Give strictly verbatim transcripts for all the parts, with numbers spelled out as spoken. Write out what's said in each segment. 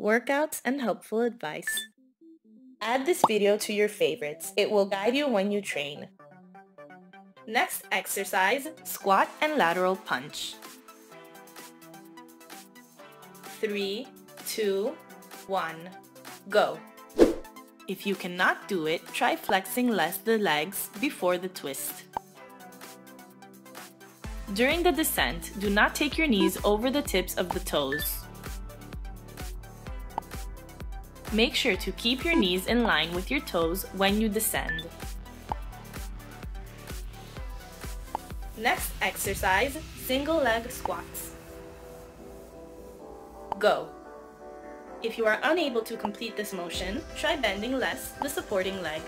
workouts, and helpful advice. Add this video to your favorites. It will guide you when you train. Next exercise, squat and lateral punch. Three, two, one, go. If you cannot do it, try flexing less the legs before the twist. During the descent, do not take your knees over the tips of the toes. Make sure to keep your knees in line with your toes when you descend. Next exercise, single leg squats. Go! If you are unable to complete this motion, try bending less the supporting leg.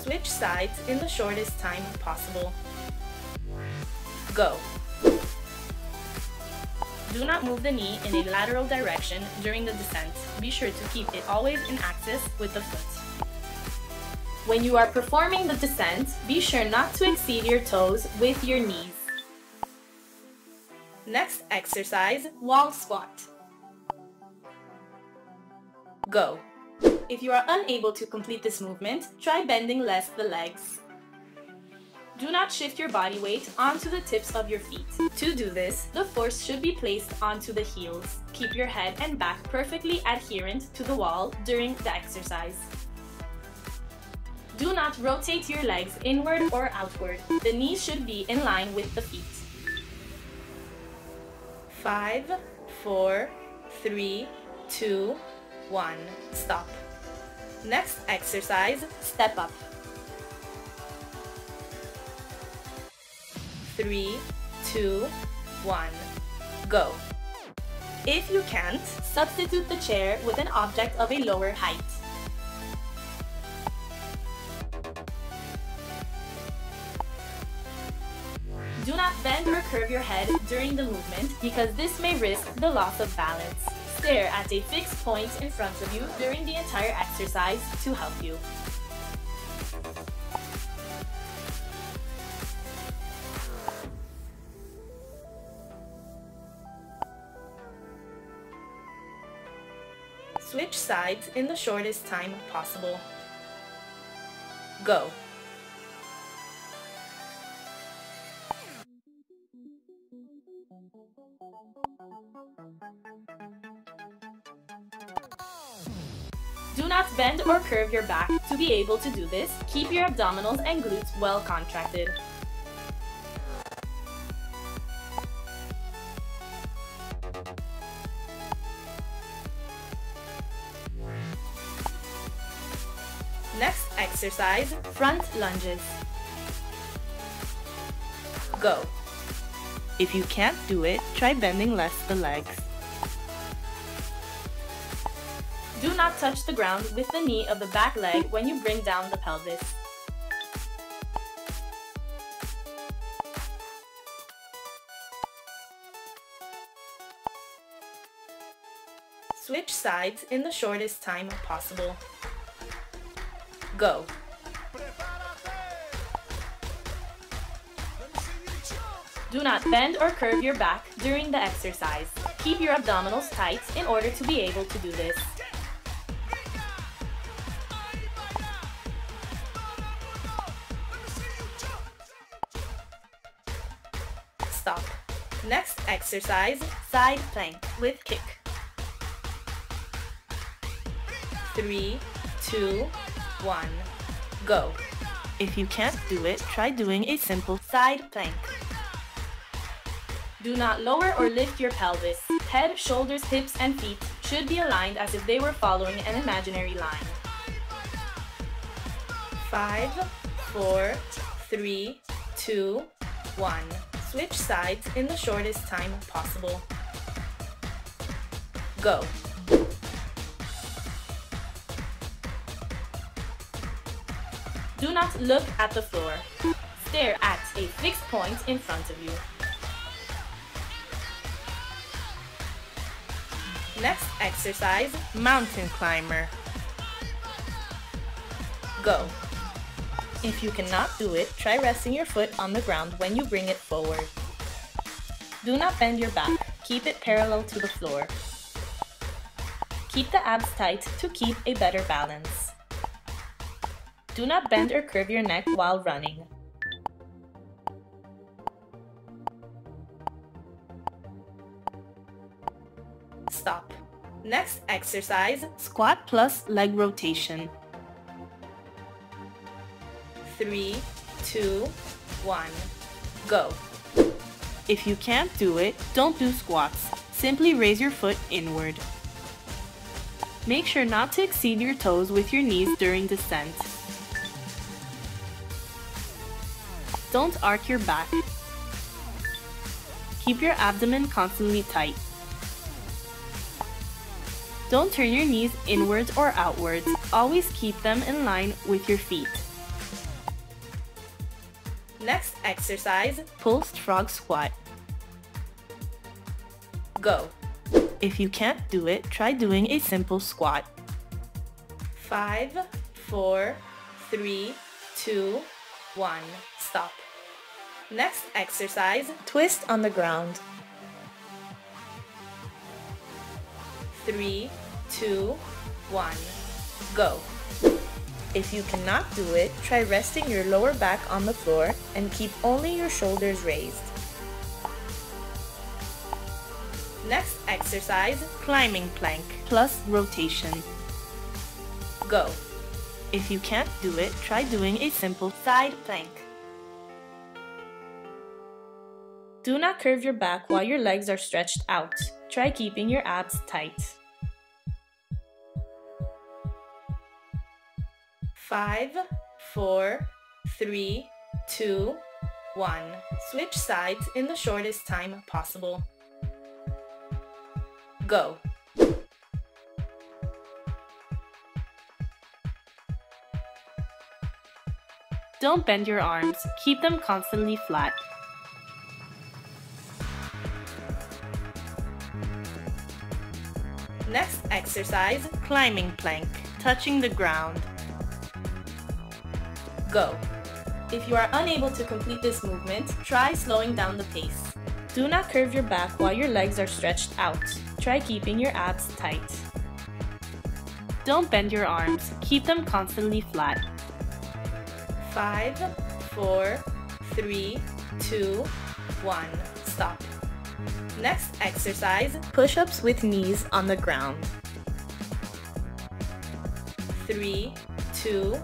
Switch sides in the shortest time possible. Go! Do not move the knee in a lateral direction during the descent. Be sure to keep it always in axis with the foot. When you are performing the descent, be sure not to exceed your toes with your knees. Next exercise, wall squat. Go! If you are unable to complete this movement, try bending less the legs. Do not shift your body weight onto the tips of your feet. To do this, the force should be placed onto the heels. Keep your head and back perfectly adherent to the wall during the exercise. Do not rotate your legs inward or outward. The knees should be in line with the feet. Five, four, three, two, one. Stop. Next exercise, step up. Three, two, one, go. If you can't, substitute the chair with an object of a lower height. Do not bend or curve your head during the movement because this may risk the loss of balance. Stare at a fixed point in front of you during the entire exercise to help you. Switch sides in the shortest time possible. Go! Do not bend or curve your back. To be able to do this, keep your abdominals and glutes well contracted. Next exercise, front lunges. Go! If you can't do it, try bending less the legs. Do not touch the ground with the knee of the back leg when you bring down the pelvis. Switch sides in the shortest time possible. Go! Do not bend or curve your back during the exercise. Keep your abdominals tight in order to be able to do this. Stop. Next exercise, side plank with kick. Three, two, one, go. If you can't do it, try doing a simple side plank. Do not lower or lift your pelvis. Head, shoulders, hips, and feet should be aligned as if they were following an imaginary line. Five, four, three, two, one. Switch sides in the shortest time possible. Go! Do not look at the floor. Stare at a fixed point in front of you. Next exercise, mountain climber. Go. If you cannot do it, try resting your foot on the ground when you bring it forward. Do not bend your back. Keep it parallel to the floor. Keep the abs tight to keep a better balance. Do not bend or curve your neck while running. Stop. Next exercise, squat plus leg rotation. Three, two, one, go. If you can't do it, don't do squats. Simply raise your foot inward. Make sure not to exceed your toes with your knees during descent. Don't arc your back. Keep your abdomen constantly tight. Don't turn your knees inwards or outwards. Always keep them in line with your feet. Next exercise, pulsed frog squat. Go. If you can't do it, try doing a simple squat. Five, four, three, two, one. Stop. Next exercise, twist on the ground. Three, two, one, go. If you cannot do it, try resting your lower back on the floor and keep only your shoulders raised. Next exercise, climbing plank plus rotation. Go. If you can't do it, try doing a simple side plank. Do not curve your back while your legs are stretched out. Try keeping your abs tight. Five, four, three, two, one. Switch sides in the shortest time possible. Go. Don't bend your arms. Keep them constantly flat. Next exercise, climbing plank, touching the ground. Go. If you are unable to complete this movement, try slowing down the pace. Do not curve your back while your legs are stretched out. Try keeping your abs tight. Don't bend your arms. Keep them constantly flat. Five, four, three, two, one. Stop. Next exercise, push-ups with knees on the ground. Three, two,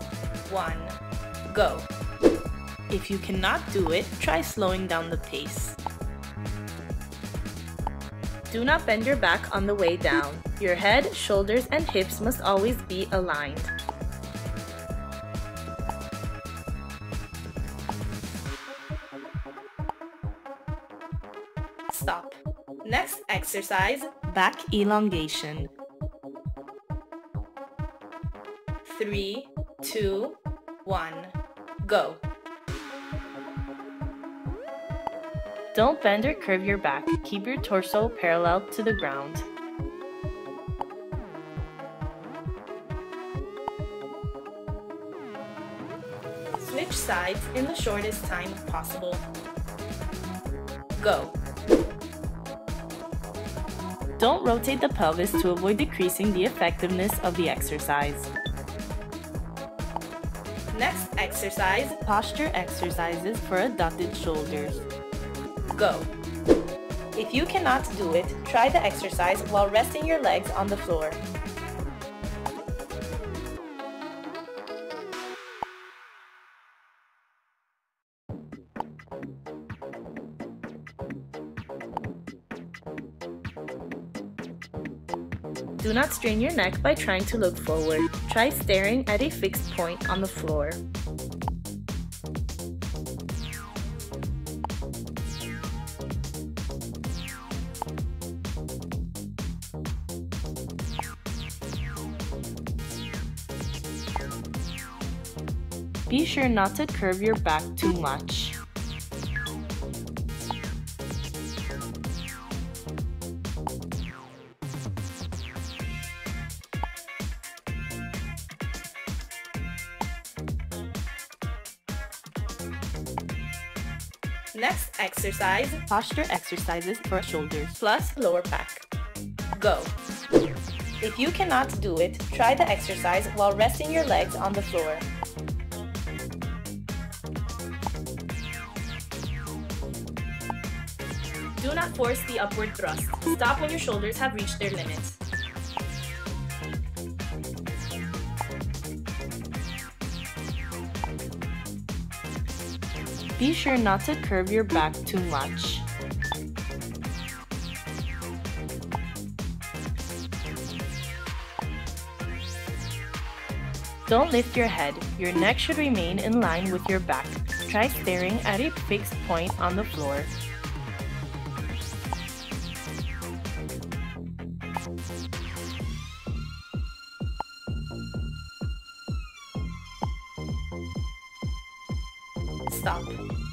one, go. If you cannot do it, try slowing down the pace. Do not bend your back on the way down. Your head, shoulders, and hips must always be aligned. Stop. Next exercise, back elongation. Three, two, one, go. Don't bend or curve your back. Keep your torso parallel to the ground. Switch sides in the shortest time possible. Go. Don't rotate the pelvis to avoid decreasing the effectiveness of the exercise. Next exercise, posture exercises for adducted shoulders. Go. If you cannot do it, try the exercise while resting your legs on the floor. Do not strain your neck by trying to look forward. Try staring at a fixed point on the floor. Be sure not to curve your back too much. next exercise, posture exercises for shoulders plus lower back. Go! If you cannot do it, try the exercise while resting your legs on the floor. Do not force the upward thrust. Stop when your shoulders have reached their limit. Be sure not to curve your back too much. Don't lift your head. Your neck should remain in line with your back. Try staring at a fixed point on the floor. Stop.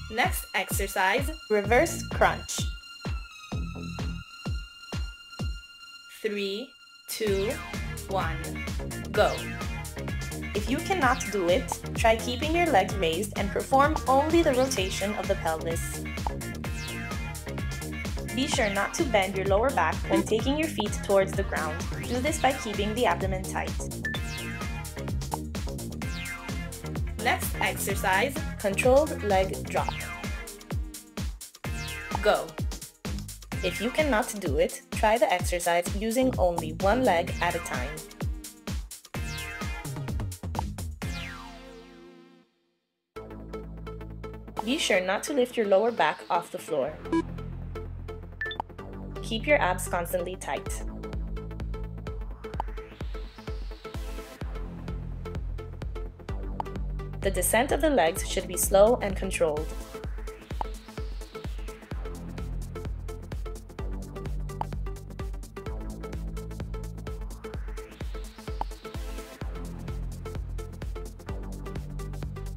Next exercise, reverse crunch. Three, two, one, go. If you cannot do it, try keeping your legs raised and perform only the rotation of the pelvis. Be sure not to bend your lower back when taking your feet towards the ground. Do this by keeping the abdomen tight. Next exercise, controlled leg drop. Go! If you cannot do it, try the exercise using only one leg at a time. Be sure not to lift your lower back off the floor. Keep your abs constantly tight. The descent of the legs should be slow and controlled.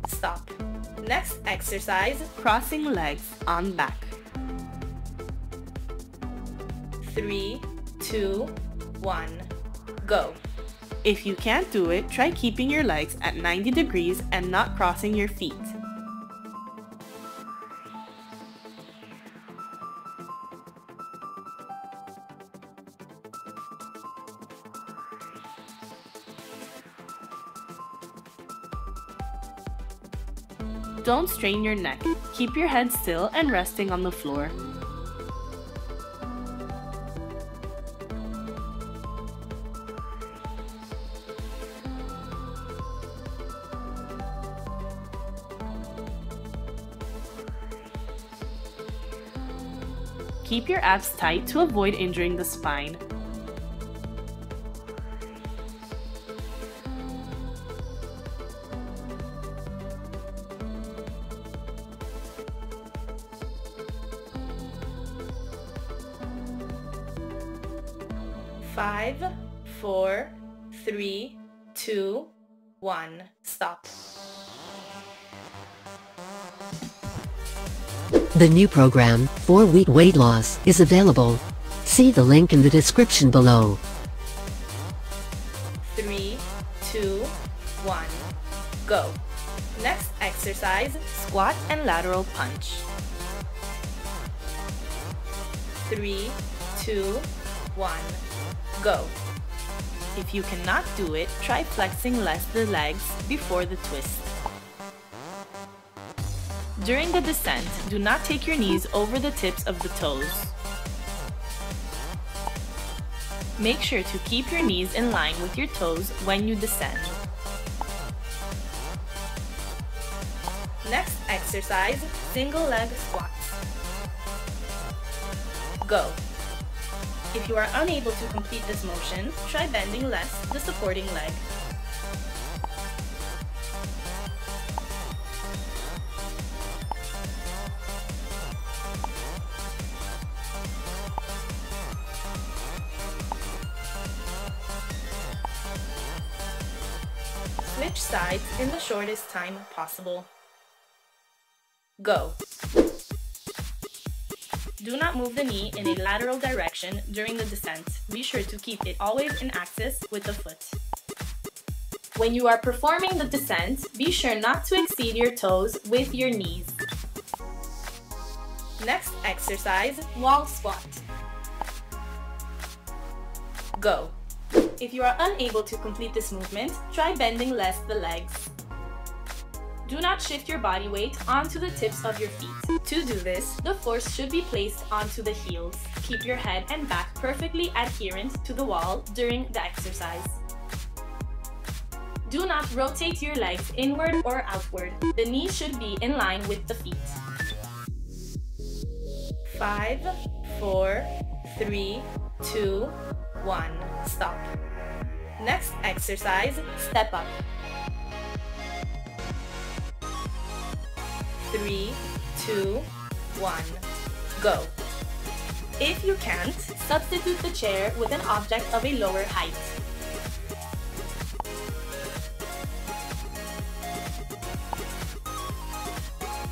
Stop. Next exercise, crossing legs on back. Three, two, one, go. If you can't do it, try keeping your legs at ninety degrees and not crossing your feet. Don't strain your neck. Keep your head still and resting on the floor. Keep your abs tight to avoid injuring the spine. Five, four, three, two, one, stop. The new program, four week weight loss, is available. See the link in the description below. Three, two, one, go. Next exercise, squat and lateral punch. Three, two, one, go. If you cannot do it, try flexing less the legs before the twist. During the descent, do not take your knees over the tips of the toes. Make sure to keep your knees in line with your toes when you descend. Next exercise, single leg squats. Go! If you are unable to complete this motion, try bending less the supporting leg. Switch sides in the shortest time possible. Go! Do not move the knee in a lateral direction during the descent. Be sure to keep it always in axis with the foot. When you are performing the descent, be sure not to exceed your toes with your knees. Next exercise, wall squat. Go. If you are unable to complete this movement, try bending less the legs. Do not shift your body weight onto the tips of your feet. To do this, the force should be placed onto the heels. Keep your head and back perfectly adherent to the wall during the exercise. Do not rotate your legs inward or outward. The knees should be in line with the feet. Five, four, three, two, one. Stop. Next exercise, step up. Three, two, one. Go. If you can't, substitute the chair with an object of a lower height.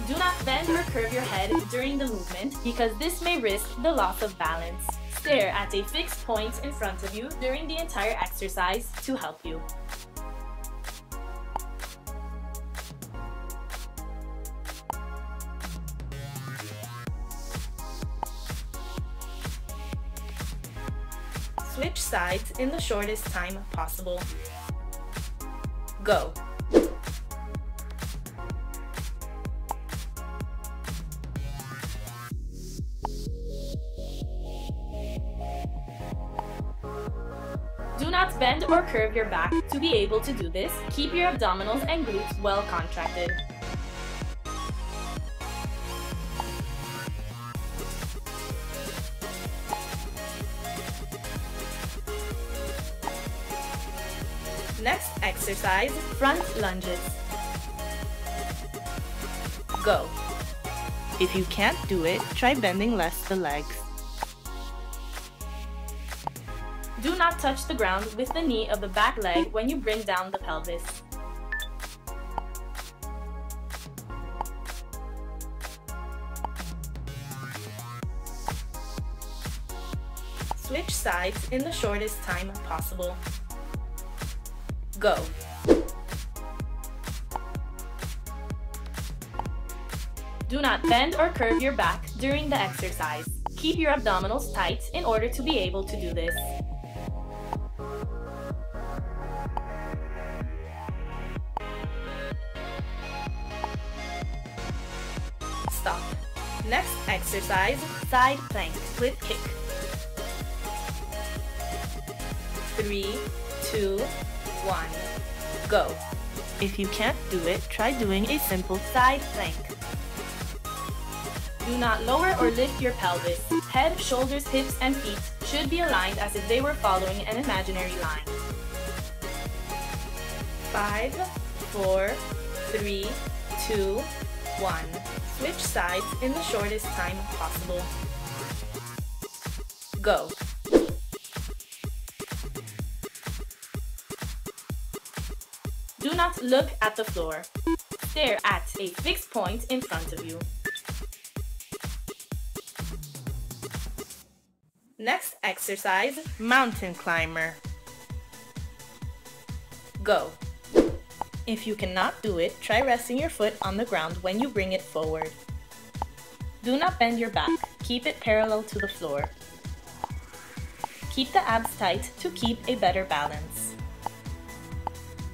Do not bend or curve your head during the movement because this may risk the loss of balance. Stare at a fixed point in front of you during the entire exercise to help you. Switch sides in the shortest time possible. Go! Do not bend or curve your back. To be able to do this, keep your abdominals and glutes well contracted. Next exercise, front lunges. Go! If you can't do it, try bending less the legs. Do not touch the ground with the knee of the back leg when you bring down the pelvis. Switch sides in the shortest time possible. Go! Do not bend or curve your back during the exercise. Keep your abdominals tight in order to be able to do this. Stop. Next exercise, side plank with kick. Three, two, one. Go. If you can't do it, try doing a simple side plank. Do not lower or lift your pelvis. Head, shoulders, hips, and feet should be aligned as if they were following an imaginary line. Five, four, three, two, one. Switch sides in the shortest time possible. Go. Do not look at the floor. Stare at a fixed point in front of you. Next exercise, mountain climber. Go. If you cannot do it, try resting your foot on the ground when you bring it forward. Do not bend your back. Keep it parallel to the floor. Keep the abs tight to keep a better balance.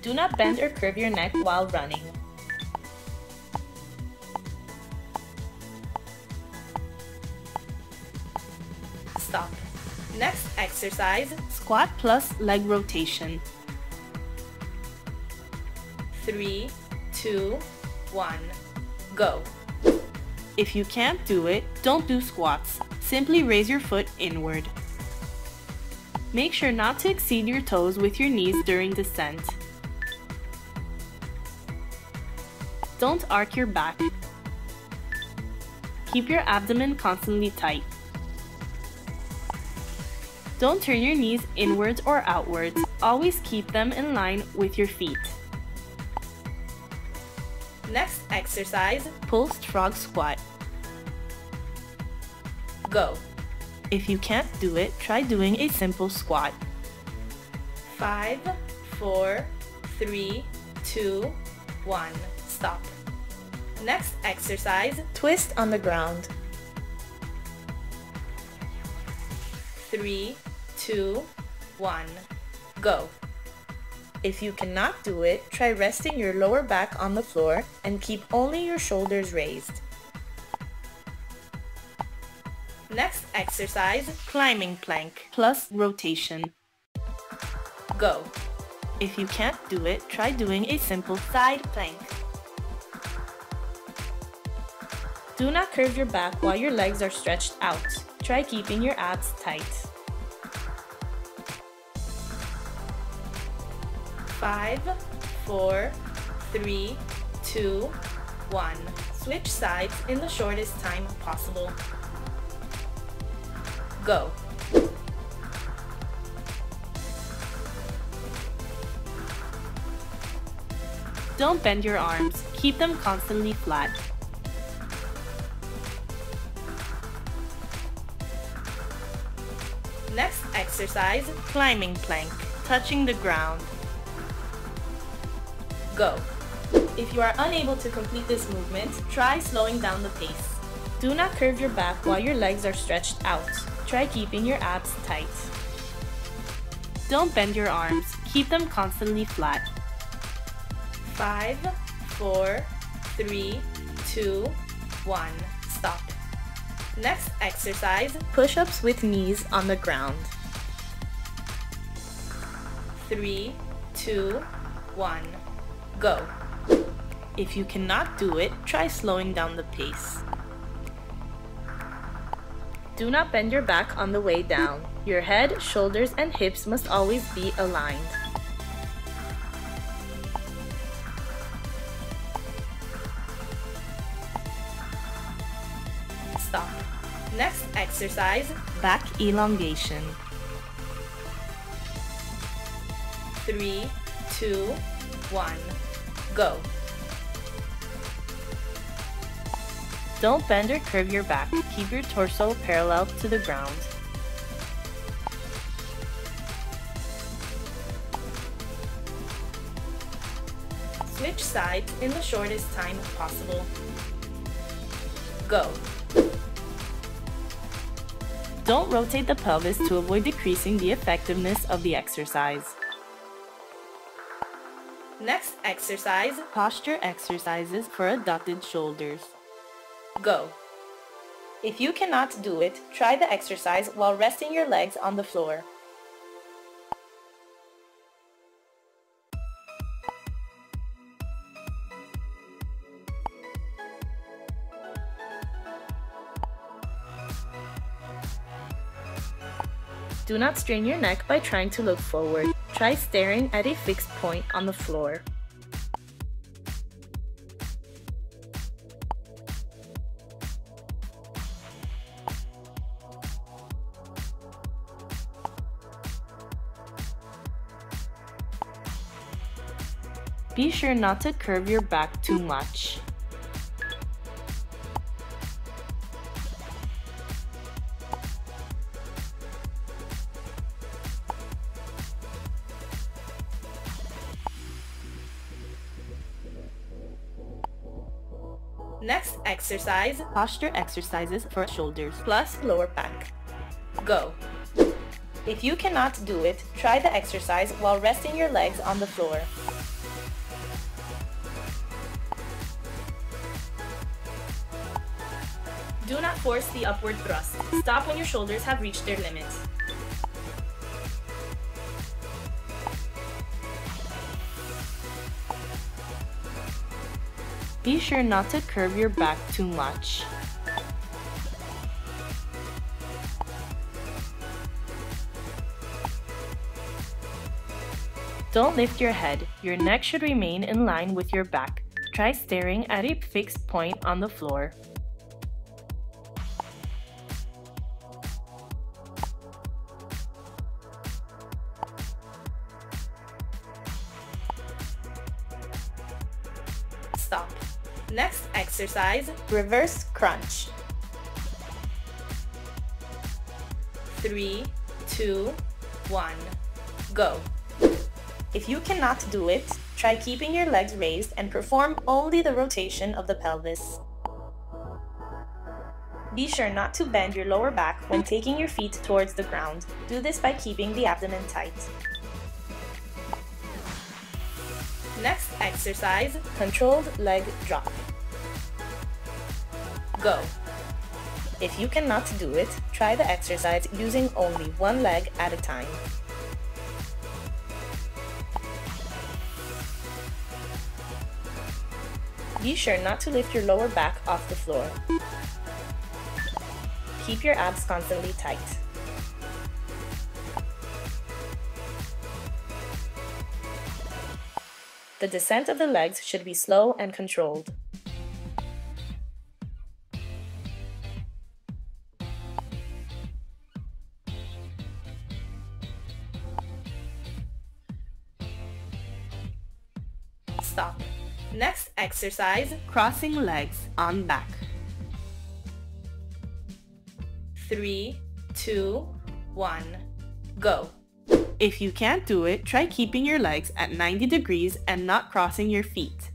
Do not bend or curve your neck while running. Stop. Next exercise, squat plus leg rotation. Three, two, one, go. If you can't do it, don't do squats. Simply raise your foot inward. Make sure not to exceed your toes with your knees during descent. Don't arc your back. Keep your abdomen constantly tight. Don't turn your knees inwards or outwards. Always keep them in line with your feet. Next exercise, pulsed frog squat. Go. If you can't do it, try doing a simple squat. Five, four, three, two, one. Stop. Next exercise, twist on the ground. three, two, one, go. If you cannot do it, try resting your lower back on the floor and keep only your shoulders raised. Next exercise, climbing plank plus rotation. Go. If you can't do it, try doing a simple side plank. Do not curve your back while your legs are stretched out. Try keeping your abs tight. Five, four, three, two, one. Switch sides in the shortest time possible. Go. Don't bend your arms. Keep them constantly flat. Next exercise, climbing plank, touching the ground. Go. If you are unable to complete this movement, try slowing down the pace. Do not curve your back while your legs are stretched out. Try keeping your abs tight. Don't bend your arms. Keep them constantly flat. Five, four, three, two, one. Stop. Next exercise, push-ups with knees on the ground. Three, two, one. Go. If you cannot do it, try slowing down the pace. Do not bend your back on the way down. Your head, shoulders, and hips must always be aligned. Stop. Next exercise, back elongation. Three, two, one. Go. Don't bend or curve your back. Keep your torso parallel to the ground. Switch sides in the shortest time possible. Go. Don't rotate the pelvis to avoid decreasing the effectiveness of the exercise. Next exercise, posture exercises for adducted shoulders. Go. If you cannot do it, try the exercise while resting your legs on the floor. Do not strain your neck by trying to look forward. Try staring at a fixed point on the floor. Be sure not to curve your back too much. Next exercise, posture exercises for shoulders plus lower back. Go. If you cannot do it, try the exercise while resting your legs on the floor. Do not force the upward thrust. Stop when your shoulders have reached their limit. Be sure not to curve your back too much. Don't lift your head. Your neck should remain in line with your back. Try staring at a fixed point on the floor. Stop. Next exercise, reverse crunch. Three, two, one, go. If you cannot do it, try keeping your legs raised and perform only the rotation of the pelvis. Be sure not to bend your lower back when taking your feet towards the ground. Do this by keeping the abdomen tight. Next exercise, controlled leg drop. Go! If you cannot do it, try the exercise using only one leg at a time. Be sure not to lift your lower back off the floor. Keep your abs constantly tight. The descent of the legs should be slow and controlled. Stop. Next exercise, crossing legs on back. Three, two, one, go! If you can't do it, try keeping your legs at ninety degrees and not crossing your feet.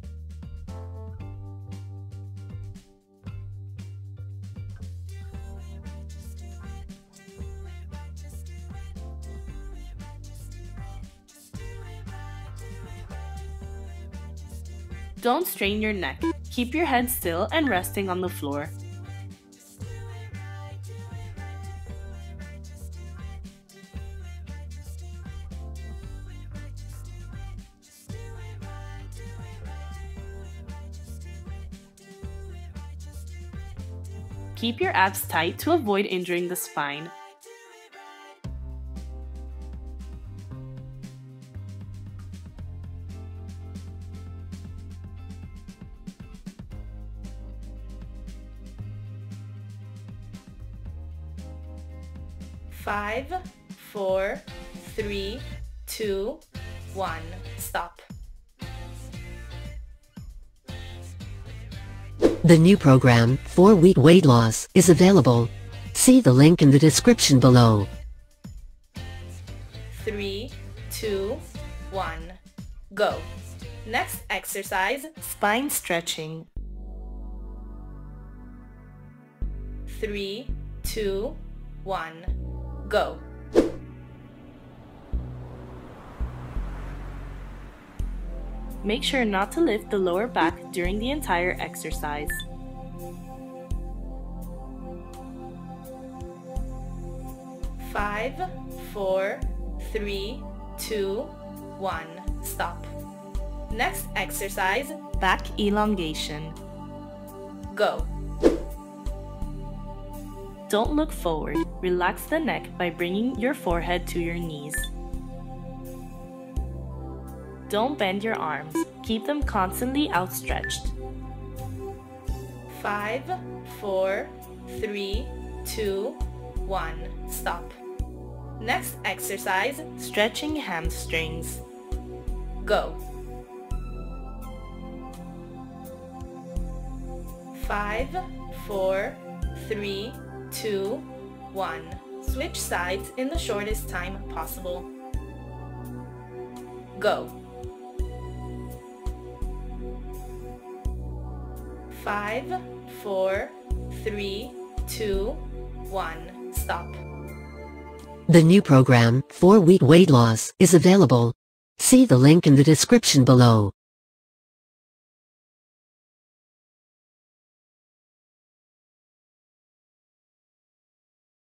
Don't strain your neck. Keep your head still and resting on the floor. Keep your abs tight to avoid injuring the spine. Five, four, three, two, one, stop. The new program, four week weight loss, is available. See the link in the description below. Three, two, one, go. Next exercise, spine stretching. Three, two, one, go. Make sure not to lift the lower back during the entire exercise. Five, four, three, two, one, stop. Next exercise, back elongation. Go! Don't look forward. Relax the neck by bringing your forehead to your knees. Don't bend your arms. Keep them constantly outstretched. Five, four, three, two, one, stop. Next exercise, stretching hamstrings. Go. Five, four, three, two, one. Switch sides in the shortest time possible. Go. Five, four, three, two, one, stop. The new program, four week weight loss, is available. See the link in the description below.